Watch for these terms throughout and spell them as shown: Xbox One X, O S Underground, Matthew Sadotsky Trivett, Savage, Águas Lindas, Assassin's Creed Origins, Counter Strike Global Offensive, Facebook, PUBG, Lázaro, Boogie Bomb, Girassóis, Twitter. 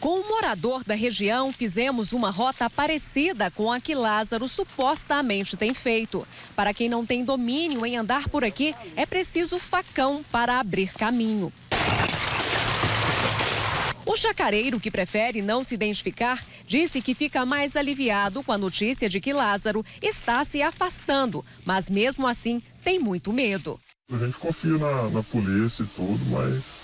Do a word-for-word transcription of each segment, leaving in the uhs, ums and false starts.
Com um morador da região, fizemos uma rota parecida com a que Lázaro supostamente tem feito. Para quem não tem domínio em andar por aqui, é preciso facão para abrir caminho. O chacareiro, que prefere não se identificar, disse que fica mais aliviado com a notícia de que Lázaro está se afastando, mas mesmo assim tem muito medo. A gente confia na, na polícia e tudo, mas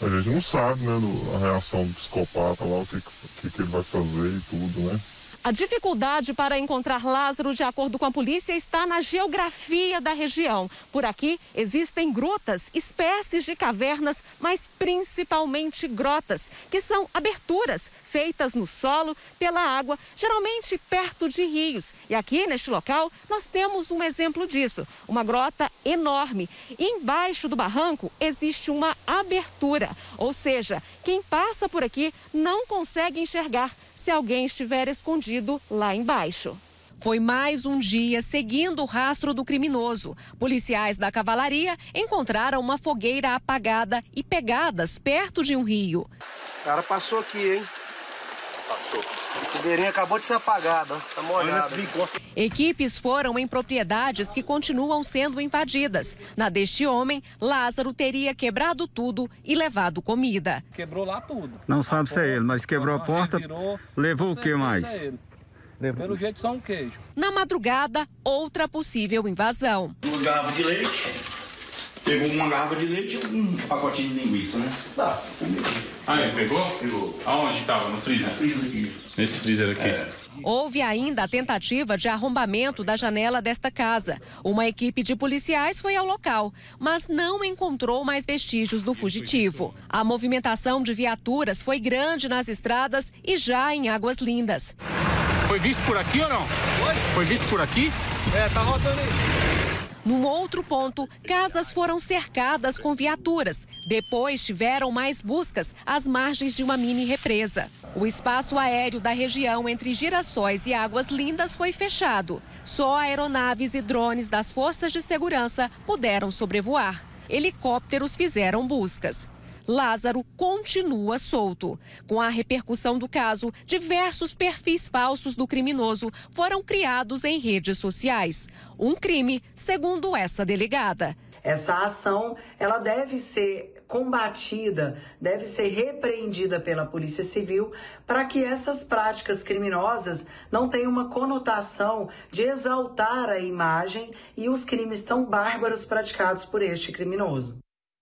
a gente não sabe, né, do, a reação do psicopata lá, o que, que, que ele vai fazer e tudo, né? A dificuldade para encontrar Lázaro, de acordo com a polícia, está na geografia da região. Por aqui existem grutas, espécies de cavernas, mas principalmente grotas, que são aberturas feitas no solo pela água, geralmente perto de rios. E aqui, neste local, nós temos um exemplo disso, uma grota enorme. E embaixo do barranco existe uma abertura, ou seja, quem passa por aqui não consegue enxergar se alguém estiver escondido lá embaixo. Foi mais um dia seguindo o rastro do criminoso. Policiais da cavalaria encontraram uma fogueira apagada e pegadas perto de um rio. O cara passou aqui, hein? Passou. A fogueirinha acabou de ser apagada, tá molhada. Equipes foram em propriedades que continuam sendo invadidas. Na deste homem, Lázaro teria quebrado tudo e levado comida. Quebrou lá tudo. Não sabe se é ele, mas quebrou a porta, levou o que mais? Pelo jeito só um queijo. Na madrugada, outra possível invasão. Duas garrafas de leite, pegou uma garrafa de leite e um pacotinho de linguiça, né? Tá, aí, pegou? Pegou. Aonde estava? No freezer? No freezer aqui. Nesse freezer aqui? É. Houve ainda a tentativa de arrombamento da janela desta casa. Uma equipe de policiais foi ao local, mas não encontrou mais vestígios do fugitivo. A movimentação de viaturas foi grande nas estradas e já em Águas Lindas. Foi visto por aqui ou não? Foi. Foi visto por aqui? É, tá rodando aí. Num outro ponto, casas foram cercadas com viaturas. Depois tiveram mais buscas às margens de uma mini represa. O espaço aéreo da região entre Girassóis e Águas Lindas foi fechado. Só aeronaves e drones das forças de segurança puderam sobrevoar. Helicópteros fizeram buscas. Lázaro continua solto. Com a repercussão do caso, diversos perfis falsos do criminoso foram criados em redes sociais. Um crime, segundo essa delegada. Essa ação, ela deve ser combatida, deve ser repreendida pela Polícia Civil para que essas práticas criminosas não tenham uma conotação de exaltar a imagem e os crimes tão bárbaros praticados por este criminoso.